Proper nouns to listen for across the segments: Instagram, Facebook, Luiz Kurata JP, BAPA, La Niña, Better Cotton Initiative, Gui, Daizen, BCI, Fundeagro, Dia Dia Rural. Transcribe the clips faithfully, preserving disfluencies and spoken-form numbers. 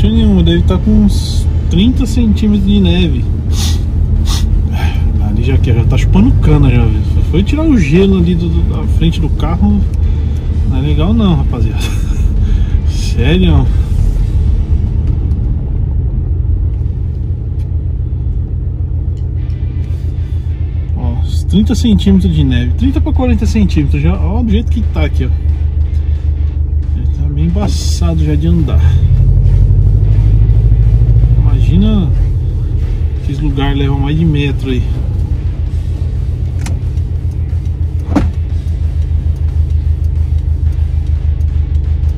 mentira nenhuma, deve estar com uns trinta centímetros de neve. Ali já que já tá chupando cana já, só foi tirar o gelo ali do, do, da frente do carro. Não é legal não, rapaziada. Sério. Ó, uns trinta centímetros de neve, trinta para quarenta centímetros já, ó, do jeito que tá aqui, ó. Embaçado já de andar. Imagina esses lugares levam mais de metro aí.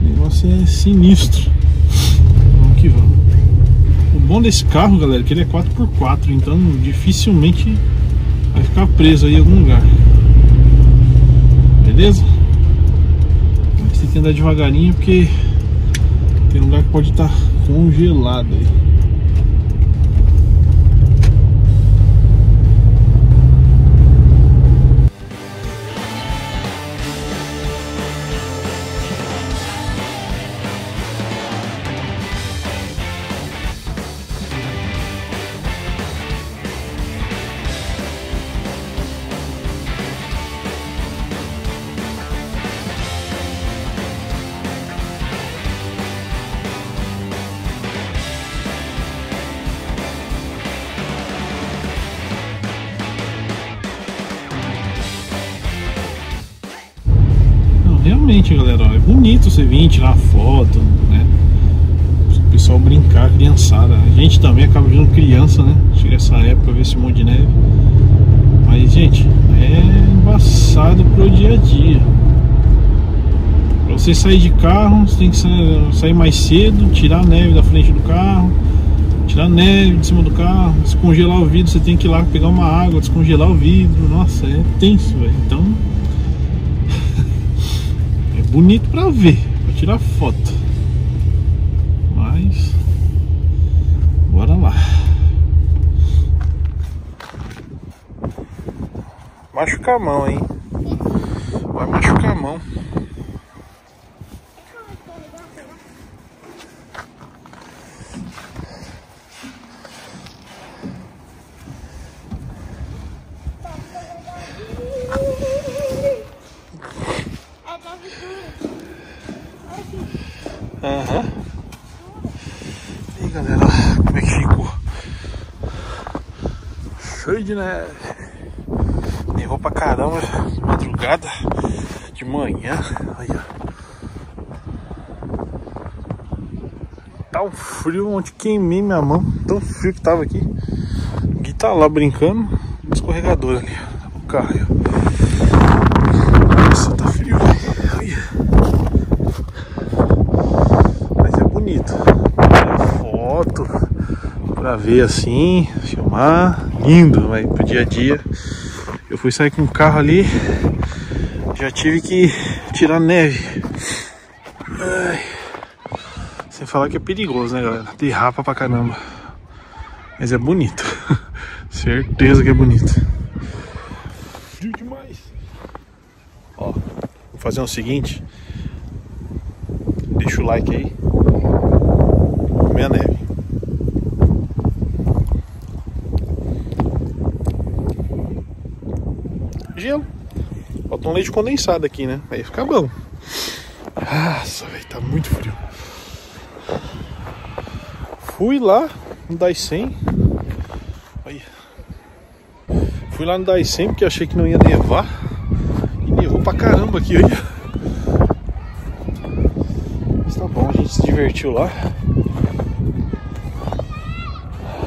O negócio é sinistro. Vamos que vamos. O bom desse carro, galera, é que ele é quatro por quatro, então dificilmente vai ficar preso aí em algum lugar. Beleza? Tem que andar devagarinho porque tem lugar que pode estar congelado aí. Realmente, galera, ó, é bonito você vir tirar foto, né? O pessoal brincar, criançada. A gente também acaba virando criança, né? Chega essa época, ver esse monte de neve. Mas, gente, é embaçado pro dia a dia. Pra você sair de carro, você tem que sair mais cedo, tirar a neve da frente do carro, tirar a neve de cima do carro, descongelar o vidro, você tem que ir lá pegar uma água, descongelar o vidro. Nossa, é tenso, velho. Então... bonito pra ver, pra tirar foto. Mas bora lá. Machuca a mão, hein? Vai machucar a mão. Aham. E aí, galera, como é que ficou? Cheio de neve. Nevou pra caramba de madrugada, de manhã. Aí, ó. Tá um frio, onde queimei minha mão. Tão frio que tava aqui. O Gui tá lá brincando no escorregador ali, ó. O carro, ó. Nossa, tá frio. Aí, pra ver assim, filmar, lindo, vai pro dia a dia. Eu fui sair com o carro ali, já tive que tirar neve. Ai. Sem falar que é perigoso, né, galera? Derrapa pra caramba. Mas é bonito. Certeza que é bonito. Frio demais. Ó, vou fazer o seguinte. Deixa o like aí. Comer a neve. Gelo. Falta um leite condensado aqui, né? Aí fica bom. Nossa, velho, tá muito frio. Fui lá no Daizen. Aí. Fui lá no Daizen porque achei que não ia nevar. E nevou pra caramba aqui, olha. Mas tá bom, a gente se divertiu lá.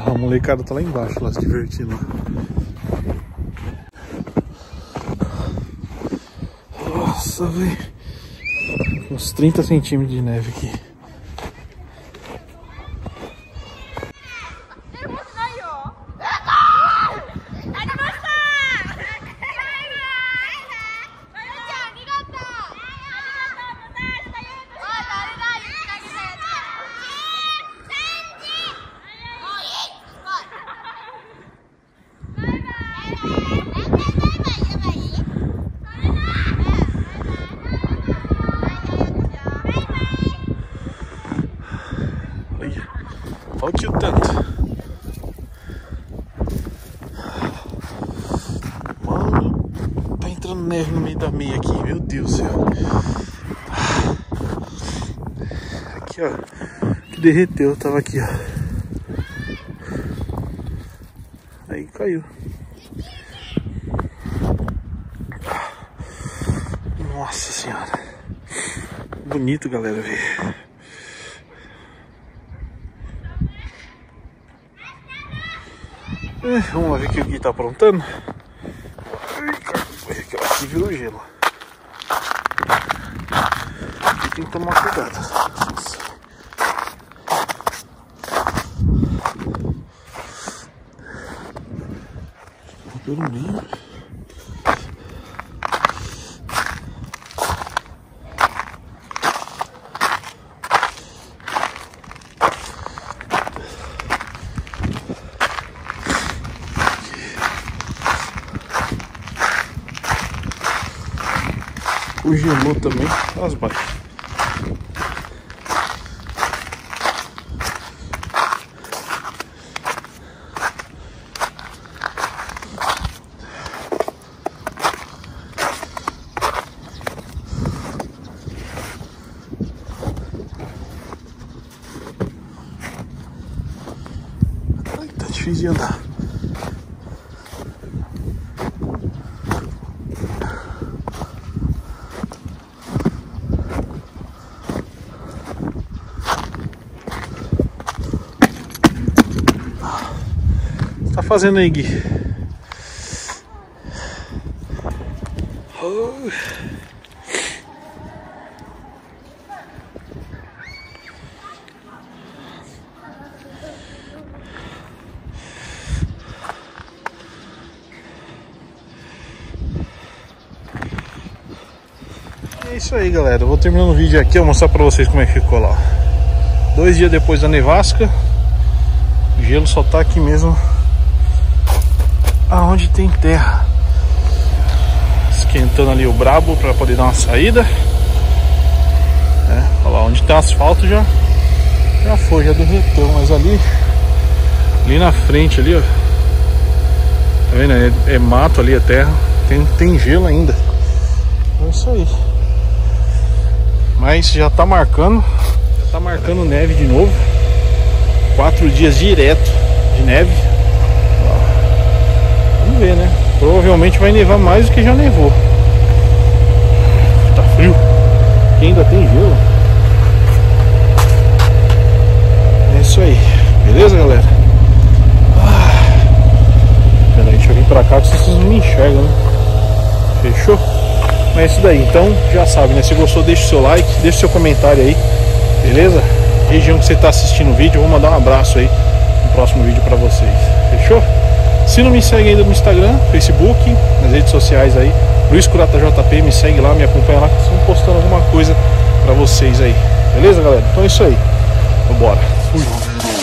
A molecada tá lá embaixo, lá se divertindo. Nossa, velho. Uns trinta centímetros de neve aqui. Olha o tanto. Mano, tá entrando neve no meio da meia aqui. Meu Deus do céu. Aqui, ó. Que derreteu, tava aqui, ó. Aí caiu. Nossa senhora. Bonito, galera, ver. É, vamos lá ver o que o Gui tá aprontando. Aqui virou gelo. Aqui tem que tomar cuidado. Nossa. Vou pelo meio. O gelou também as baixas. Ai, tá difícil de andar. Fazendo aí, Gui? Oh. É isso aí, galera. Eu vou terminando o vídeo aqui. Eu vou mostrar pra vocês como é que ficou lá. Dois dias depois da nevasca, o gelo só tá aqui mesmo. Aonde tem terra, esquentando ali o brabo para poder dar uma saída, é, olha lá, onde tem asfalto já já foi, já derreteu, mas ali ali na frente ali, ó, tá vendo, é, é mato ali, é terra, tem, tem gelo ainda, é isso aí, mas já tá marcando já tá marcando neve de novo, quatro dias direto de neve. Ver, né? Provavelmente vai nevar mais do que já nevou. Tá frio. Aqui ainda tem gelo. É isso aí. Beleza, galera? Ah, peraí, deixa eu vir pra cá que vocês não me enxergam, né? Fechou? Mas é isso daí. Então, já sabe, né? Se gostou, deixa o seu like, deixa o seu comentário aí. Beleza? Região que você tá assistindo o vídeo, eu vou mandar um abraço aí no próximo vídeo pra vocês. Fechou? Se não me segue ainda no Instagram, Facebook, nas redes sociais aí, Luiz Kurata J P, me segue lá, me acompanha lá, que estão postando alguma coisa pra vocês aí. Beleza, galera? Então é isso aí. Vambora. Fui.